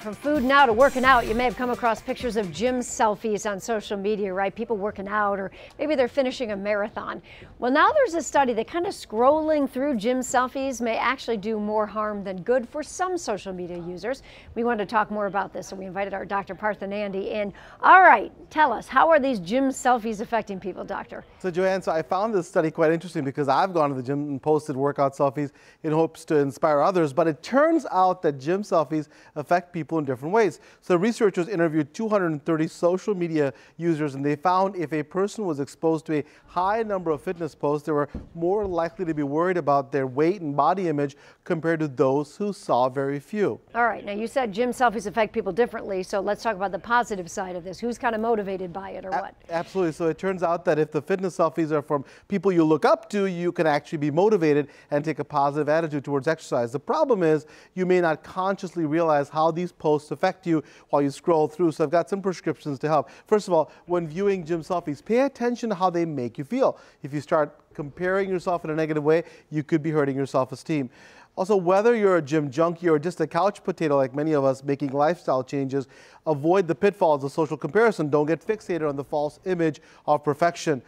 From food now to working out, you may have come across pictures of gym selfies on social media, right? People working out, or maybe they're finishing a marathon. Well, now there's a study that kind of scrolling through gym selfies may actually do more harm than good for some social media users. We wanted to talk more about this, so we invited our Dr. Partha Nandi in. All right, tell us, how are these gym selfies affecting people, doctor? So Joanne, I found this study quite interesting because I've gone to the gym and posted workout selfies in hopes to inspire others, but it turns out that gym selfies affect people in different ways. So researchers interviewed 230 social media users, and they found if a person was exposed to a high number of fitness posts, they were more likely to be worried about their weight and body image compared to those who saw very few. All right, now you said gym selfies affect people differently, so let's talk about the positive side of this. Who's kind of motivated by it, or what? Absolutely. So it turns out that if the fitness selfies are from people you look up to, you can actually be motivated and take a positive attitude towards exercise. The problem is you may not consciously realize how these posts affect you while you scroll through, so I've got some prescriptions to help. First of all, when viewing gym selfies, pay attention to how they make you feel. If you start comparing yourself in a negative way, you could be hurting your self-esteem. Also, whether you're a gym junkie or just a couch potato like many of us making lifestyle changes, avoid the pitfalls of social comparison. Don't get fixated on the false image of perfection.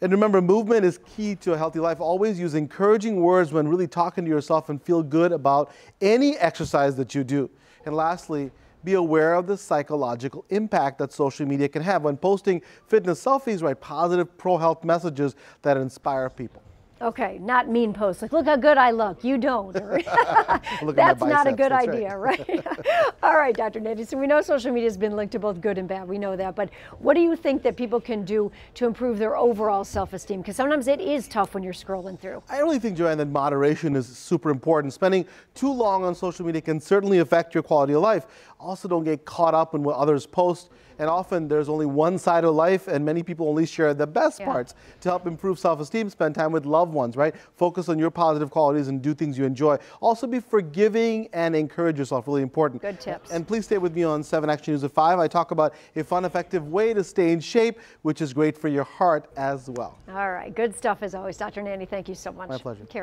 And remember, movement is key to a healthy life. Always use encouraging words when really talking to yourself, and feel good about any exercise that you do. And lastly, be aware of the psychological impact that social media can have. When posting fitness selfies, write positive pro-health messages that inspire people. Okay, not mean posts, like, look how good I look. You don't. That's not a good idea, right? All right, Dr. Nandi, so we know social media has been linked to both good and bad. We know that. But what do you think that people can do to improve their overall self-esteem? Because sometimes it is tough when you're scrolling through. I really think, Joanne, that moderation is super important. Spending too long on social media can certainly affect your quality of life. Also, don't get caught up in what others post. And often there's only one side of life, and many people only share the best parts. To help improve self-esteem, spend time with loved ones, right? Focus on your positive qualities and do things you enjoy. Also, be forgiving and encourage yourself, really important. Good tips. And please stay with me on 7 Action News at 5. I talk about a fun, effective way to stay in shape, which is great for your heart as well. All right, good stuff as always. Dr. Nandi, thank you so much. My pleasure. Carol.